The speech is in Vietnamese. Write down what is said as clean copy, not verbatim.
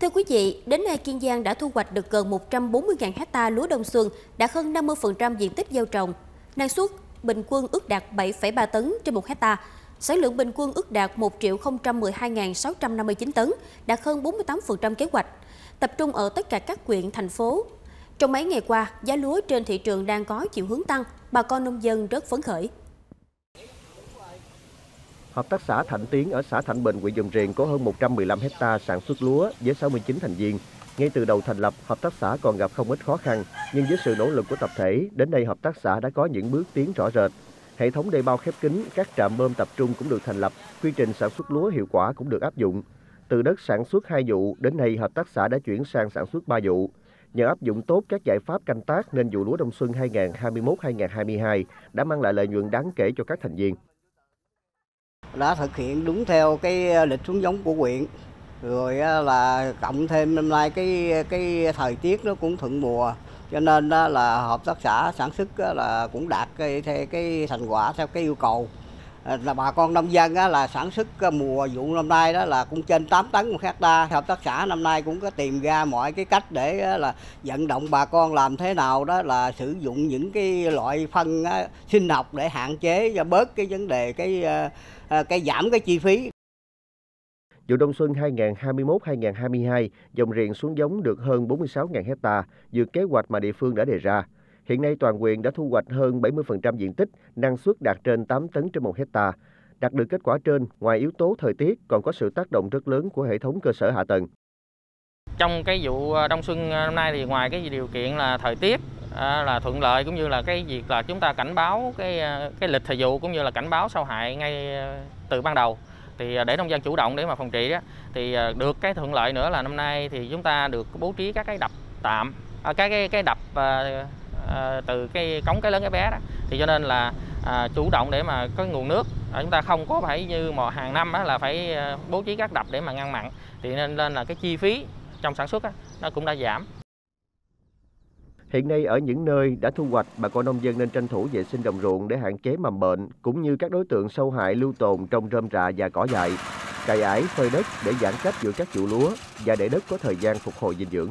Thưa quý vị, đến nay Kiên Giang đã thu hoạch được gần 140.000 ha lúa đông xuân, đạt hơn 50% diện tích gieo trồng. Năng suất bình quân ước đạt 7,3 tấn trên 1 ha, sản lượng bình quân ước đạt 1.012.659 tấn, đạt hơn 48% kế hoạch, tập trung ở tất cả các huyện, thành phố. Trong mấy ngày qua, giá lúa trên thị trường đang có chiều hướng tăng, bà con nông dân rất phấn khởi. Hợp tác xã Thạnh Tiến ở xã Thạnh Bình, huyện Dầu Tiềng có hơn 115 ha sản xuất lúa với 69 thành viên. Ngay từ đầu thành lập, hợp tác xã còn gặp không ít khó khăn, nhưng với sự nỗ lực của tập thể, đến nay hợp tác xã đã có những bước tiến rõ rệt. Hệ thống đê bao khép kín, các trạm bơm tập trung cũng được thành lập, quy trình sản xuất lúa hiệu quả cũng được áp dụng. Từ đất sản xuất 2 vụ, đến nay hợp tác xã đã chuyển sang sản xuất 3 vụ. Nhờ áp dụng tốt các giải pháp canh tác nên vụ lúa đông xuân 2021-2022 đã mang lại lợi nhuận đáng kể cho các thành viên. Đã thực hiện đúng theo cái lịch xuống giống của huyện, rồi là cộng thêm năm nay cái thời tiết nó cũng thuận mùa, cho nên là hợp tác xã sản xuất là cũng đạt cái thành quả theo cái yêu cầu. Là bà con nông dân là sản xuất mùa vụ năm nay đó là cũng trên 8 tấn 1 ha. Hợp tác xã năm nay cũng có tìm ra mọi cái cách để là vận động bà con làm thế nào đó là sử dụng những cái loại phân sinh học để hạn chế và bớt cái vấn đề cái giảm cái chi phí. Vụ đông xuân 2021-2022, dòng riềng xuống giống được hơn 46.000 ha, vượt kế hoạch mà địa phương đã đề ra. Hiện nay toàn huyện đã thu hoạch hơn 70% diện tích, năng suất đạt trên 8 tấn trên 1 ha. Đạt được kết quả trên, ngoài yếu tố thời tiết còn có sự tác động rất lớn của hệ thống cơ sở hạ tầng. Trong cái vụ đông xuân năm nay thì ngoài cái điều kiện là thời tiết là thuận lợi cũng như là cái việc là chúng ta cảnh báo cái lịch thời vụ cũng như là cảnh báo sâu hại ngay từ ban đầu. Thì để nông dân chủ động để mà phòng trị đó, thì được cái thuận lợi nữa là năm nay thì chúng ta được bố trí các cái đập tạm, cái đập từ cái cống cái lớn cái bé đó, thì cho nên là chủ động để mà có nguồn nước, chúng ta không có phải như mà hàng năm đó là phải bố trí các đập để mà ngăn mặn, thì nên là cái chi phí trong sản xuất đó, nó cũng đã giảm. Hiện nay ở những nơi đã thu hoạch, bà con nông dân nên tranh thủ vệ sinh đồng ruộng để hạn chế mầm bệnh cũng như các đối tượng sâu hại lưu tồn trong rơm rạ và cỏ dại, cày ải phơi đất để giãn cách giữa các vụ lúa và để đất có thời gian phục hồi dinh dưỡng.